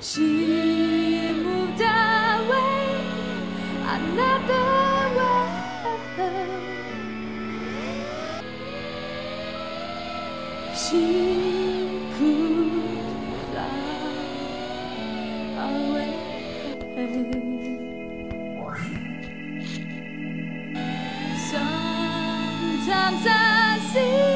She moved away another world. She could fly away. Sometimes I see